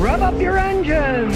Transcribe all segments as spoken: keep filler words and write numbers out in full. Rev up your engines!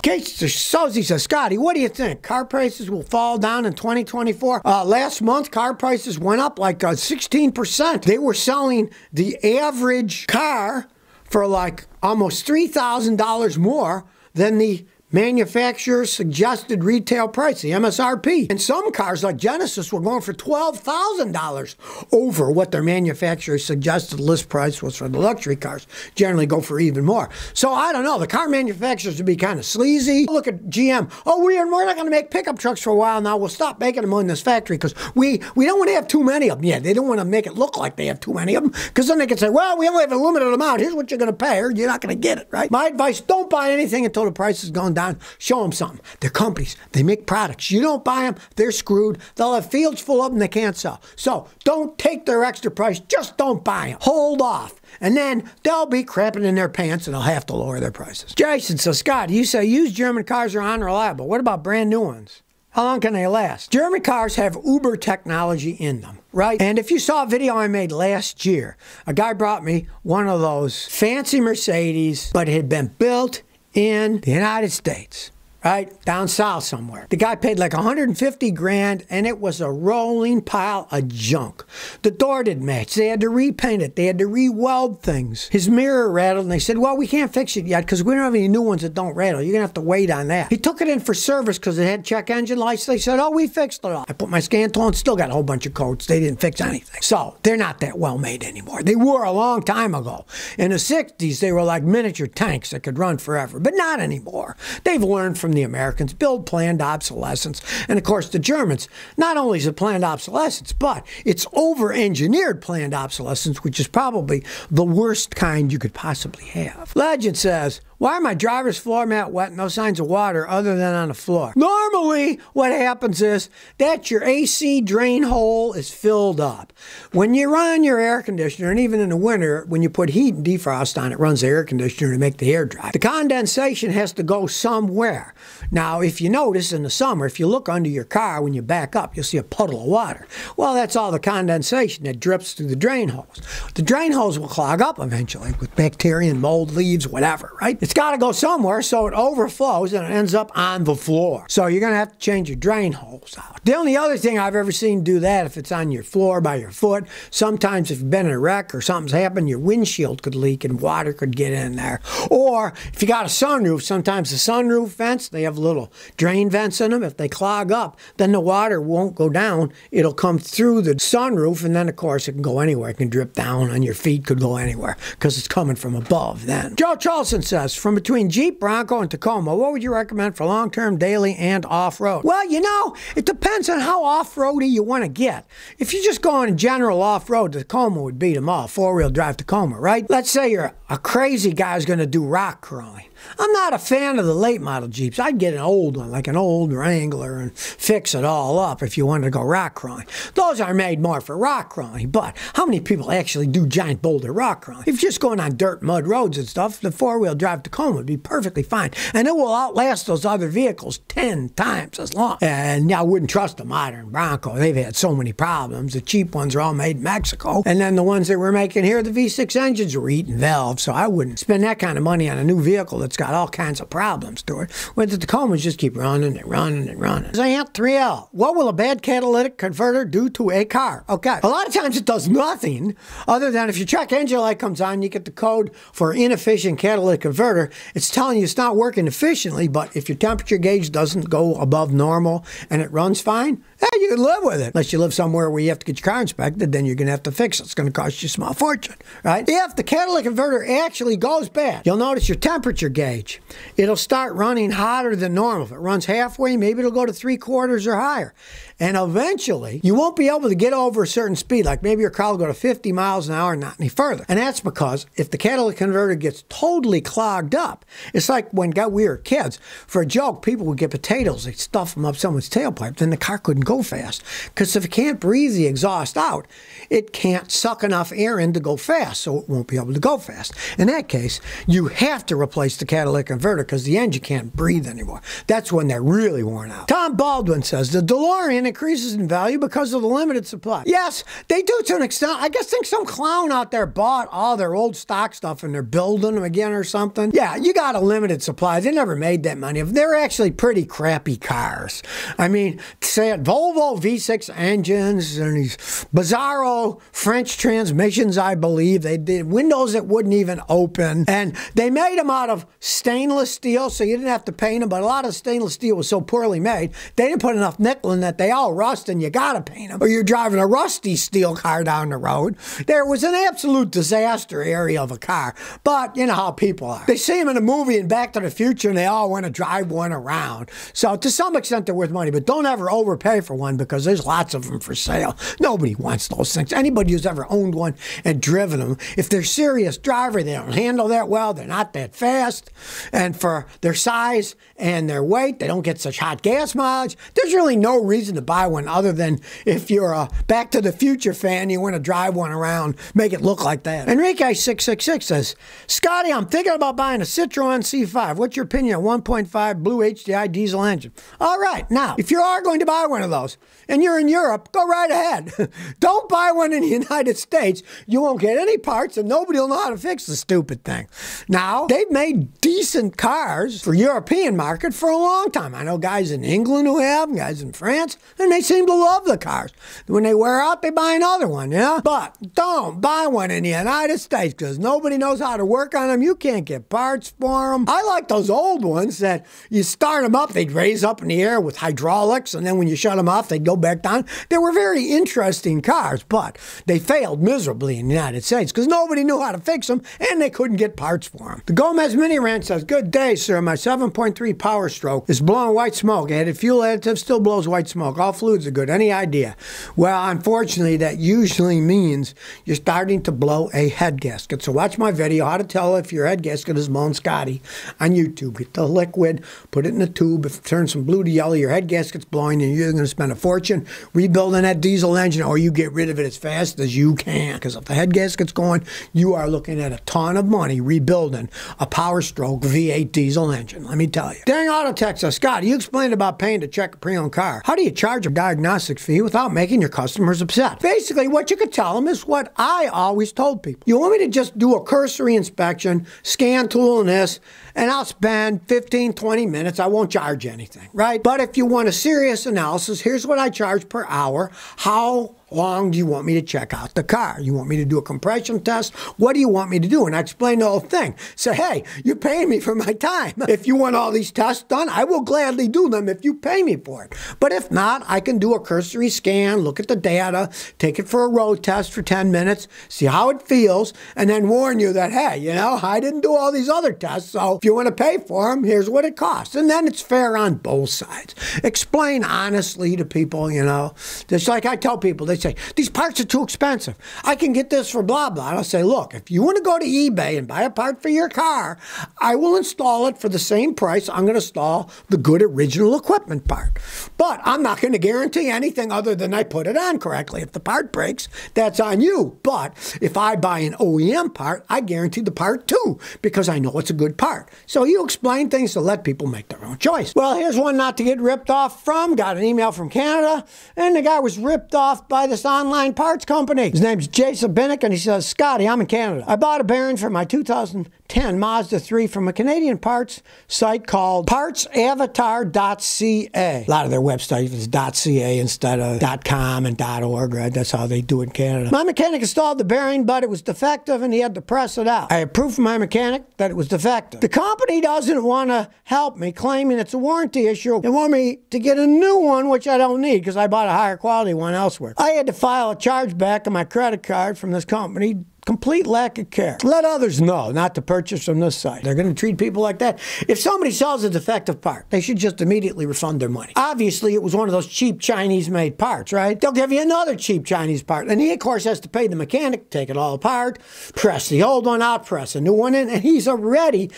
Gates to Sozies says, Scotty, what do you think? Car prices will fall down in twenty twenty-four? Uh, last month, car prices went up like uh, sixteen percent. They were selling the average car for like almost three thousand dollars more than the manufacturer's suggested retail price, the M S R P. And some cars like Genesis were going for twelve thousand dollars over what their manufacturer's suggested list price was for the luxury cars. Generally go for even more. So I don't know, the car manufacturers would be kind of sleazy. Look at G M. Oh, we're, we're not going to make pickup trucks for a while now. We'll stop making them in this factory because we, we don't want to have too many of them. Yeah, they don't want to make it look like they have too many of them because then they can say, well, we only have a limited amount. Here's what you're going to pay or you're not going to get it, right? My advice, don't buy anything until the price is gone down. Show them something. They're companies. They make products. You don't buy them, they're screwed. They'll have fields full of them they can't sell. So don't take their extra price. Just don't buy them. Hold off. And then they'll be crapping in their pants and they'll have to lower their prices. Jason says, Scott, you say used German cars are unreliable. What about brand new ones? How long can they last? German cars have Uber technology in them, right? And if you saw a video I made last year, a guy brought me one of those fancy Mercedes, but it had been built in the United States, right? Down south somewhere. The guy paid like a hundred fifty grand and it was a rolling pile of junk. The door didn't match. They had to repaint it. They had to re-weld things. His mirror rattled and they said, well, we can't fix it yet because we don't have any new ones that don't rattle. You're going to have to wait on that. He took it in for service because it had check engine lights. They said, oh, we fixed it all. I put my Scanto on, still got a whole bunch of codes. They didn't fix anything. So they're not that well made anymore. They were a long time ago. In the sixties, they were like miniature tanks that could run forever, but not anymore. They've learned from the Americans, build planned obsolescence, and of course the Germans. Not only is it planned obsolescence, but it's over-engineered planned obsolescence, which is probably the worst kind you could possibly have. Legend says, why are my driver's floor mat wet and no signs of water other than on the floor? Normally, what happens is that your A C drain hole is filled up. When you run your air conditioner, and even in the winter, when you put heat and defrost on it, runs the air conditioner to make the air dry. The condensation has to go somewhere. Now, if you notice in the summer, if you look under your car when you back up, you'll see a puddle of water. Well, that's all the condensation that drips through the drain holes. The drain holes will clog up eventually with bacteria and mold, leaves, whatever, right? It's got to go somewhere, so it overflows and it ends up on the floor. So you're going to have to change your drain holes out. The only other thing I've ever seen do that, if it's on your floor by your foot, sometimes if you've been in a wreck or something's happened, your windshield could leak and water could get in there. Or if you got a sunroof, sometimes the sunroof vents, they have little drain vents in them. If they clog up, then the water won't go down. It'll come through the sunroof and then, of course, it can go anywhere. It can drip down on your feet, could go anywhere because it's coming from above then. Joe Charlson says, from between Jeep, Bronco, and Tacoma, what would you recommend for long-term, daily, and off-road? Well, you know, it depends on how off-roady you want to get. If you just go on general off-road, Tacoma would beat them all. Four-wheel drive Tacoma, right? Let's say you're a crazy guy who's going to do rock crawling. I'm not a fan of the late model Jeeps. I'd get an old one, like an old Wrangler, and fix it all up if you wanted to go rock crawling. Those are made more for rock crawling, but how many people actually do giant boulder rock crawling? If you're just going on dirt, mud roads and stuff, the four-wheel drive Tacoma would be perfectly fine, and it will outlast those other vehicles ten times as long. And I wouldn't trust the modern Bronco. They've had so many problems. The cheap ones are all made in Mexico, and then the ones that we're making here, the V six engines were eating valves, so I wouldn't spend that kind of money on a new vehicle that's got all kinds of problems to it. Where the Tacomas just keep running and running and running. Zant three L, what will a bad catalytic converter do to a car? Okay, a lot of times it does nothing other than if your check engine light comes on, you get the code for inefficient catalytic converter. It's telling you it's not working efficiently, but if your temperature gauge doesn't go above normal and it runs fine, yeah, you can live with it. Unless you live somewhere where you have to get your car inspected, then you're going to have to fix it. It's going to cost you a small fortune, right? If the catalytic converter actually goes bad, you'll notice your temperature gauge. It'll start running hotter than normal. If it runs halfway, maybe it'll go to three quarters or higher. And eventually, you won't be able to get over a certain speed. Like maybe your car will go to fifty miles an hour, not any further. And that's because if the catalytic converter gets totally clogged up, it's like when we were kids. For a joke, people would get potatoes. They'd stuff them up someone's tailpipe. Then the car couldn't go fast. Because if it can't breathe the exhaust out, it can't suck enough air in to go fast. So it won't be able to go fast. In that case, you have to replace the the catalytic converter because the engine can't breathe anymore. That's when they're really worn out. Tom Baldwin says, the DeLorean increases in value because of the limited supply. Yes, they do to an extent. I guess think some clown out there bought all their old stock stuff and they're building them again or something. Yeah, you got a limited supply. They never made that money. They're actually pretty crappy cars. I mean, say it, Volvo V six engines and these bizarro French transmissions, I believe. They did windows that wouldn't even open. And they made them out of stainless steel, so you didn't have to paint them, but a lot of stainless steel was so poorly made, they didn't put enough nickel in that they all rust and you gotta paint them, or you're driving a rusty steel car down the road. There was an absolute disaster area of a car, but you know how people are. They see them in a movie in Back to the Future and they all want to drive one around. So to some extent they're worth money, but don't ever overpay for one because there's lots of them for sale. Nobody wants those things. Anybody who's ever owned one and driven them, if they're serious driver, they don't handle that well, they're not that fast, and for their size and their weight, they don't get such hot gas mileage. There's really no reason to buy one other than if you're a Back to the Future fan, you want to drive one around, make it look like that. Enrique six six six says, Scotty, I'm thinking about buying a Citroen C five. What's your opinion on one point five blue H D I diesel engine? All right, now, if you are going to buy one of those and you're in Europe, go right ahead. Don't buy one in the United States. You won't get any parts and nobody will know how to fix the stupid thing. Now, they've made decent cars for European market for a long time. I know guys in England who have, guys in France, and they seem to love the cars. When they wear out, they buy another one, you know? But don't buy one in the United States because nobody knows how to work on them. You can't get parts for them. I like those old ones that you start them up, they'd raise up in the air with hydraulics, and then when you shut them off, they'd go back down. They were very interesting cars, but they failed miserably in the United States because nobody knew how to fix them, and they couldn't get parts for them. The Gomez Miniran says, good day, sir. My seven point three Power Stroke is blowing white smoke. Added fuel additive still blows white smoke. All fluids are good. Any idea? Well, unfortunately, that usually means you're starting to blow a head gasket. So watch my video, how to tell if your head gasket is blown, Scotty, on YouTube. Get the liquid, put it in a tube. If it turns from blue to yellow, your head gasket's blowing, and you're going to spend a fortune rebuilding that diesel engine, or you get rid of it as fast as you can. Because if the head gasket's going, you are looking at a ton of money rebuilding a Power Stroke V eight diesel engine. Let me tell you. Dang Auto Texas, Scott, you explained about paying to check a pre-owned car. How do you charge a diagnostics fee without making your customers upset? Basically, what you could tell them is what I always told people. You want me to just do a cursory inspection, scan tool and this, and I'll spend fifteen, twenty minutes. I won't charge anything, right? But if you want a serious analysis, here's what I charge per hour. How long do you want me to check out the car? You want me to do a compression test? What do you want me to do? And I explain the whole thing. Say, hey, you're paying me for my time. If you want all these tests done, I will gladly do them if you pay me for it. But if not, I can do a cursory scan, look at the data, take it for a road test for ten minutes, see how it feels, and then warn you that, hey, you know, I didn't do all these other tests, so if you want to pay for them, here's what it costs. And then it's fair on both sides. Explain honestly to people, you know. Just like I tell people, they say, these parts are too expensive. I can get this for blah, blah. And I'll say, look, if you want to go to eBay and buy a part for your car, I will install it for the same price I'm going to install the good original equipment part. But I'm not going to guarantee anything other than I put it on correctly. If the part breaks, that's on you. But if I buy an O E M part, I guarantee the part too because I know it's a good part. So you explain things to let people make their own choice. Well, here's one not to get ripped off from. Got an email from Canada, and the guy was ripped off by this online parts company. His name's Jason Binnick, and he says, Scotty, I'm in Canada. I bought a bearing for my two thousand ten Mazda three from a Canadian parts site called parts avatar dot c a. A lot of their websites is .ca instead of .com and .org, right? That's how they do it in Canada. My mechanic installed the bearing, but it was defective, and he had to press it out. I approved from my mechanic that it was defective. The company doesn't want to help me, claiming it's a warranty issue. They want me to get a new one, which I don't need because I bought a higher quality one elsewhere. I had to file a chargeback on my credit card from this company. Complete lack of care. Let others know not to purchase from this site. They're going to treat people like that. If somebody sells a defective part, they should just immediately refund their money. Obviously, it was one of those cheap Chinese-made parts, right? They'll give you another cheap Chinese part. And he, of course, has to pay the mechanic, take it all apart, press the old one out, press a new one in, and he's already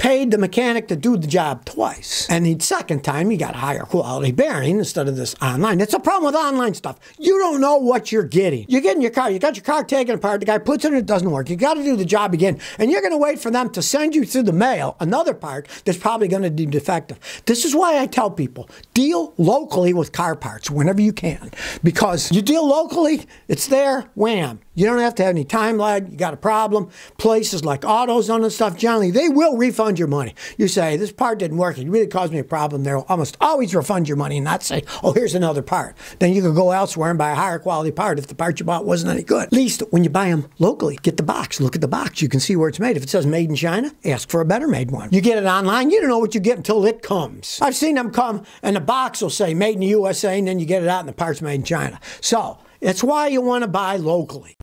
paid the mechanic to do the job twice. And the second time, you got higher quality bearing instead of this online. That's the problem with online stuff. You don't know what you're getting. You're getting your car, you got your car taken apart, the guy puts it in, it doesn't work. You got to do the job again. And you're going to wait for them to send you through the mail another part that's probably going to be defective. This is why I tell people, deal locally with car parts whenever you can. Because you deal locally, it's there, wham. You don't have to have any time lag. You got a problem. Places like AutoZone and stuff, generally, they will refund your money. You say, this part didn't work. It really caused me a problem. They'll almost always refund your money and not say, oh, here's another part. Then you can go elsewhere and buy a higher quality part if the part you bought wasn't any good. At least when you buy them locally, get the box. Look at the box. You can see where it's made. If it says made in China, ask for a better made one. You get it online, you don't know what you get until it comes. I've seen them come and the box will say made in the U S A, and then you get it out and the part's made in China. So that's why you want to buy locally.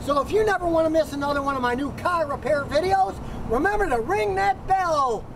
So if you never want to miss another one of my new car repair videos, remember to ring that bell.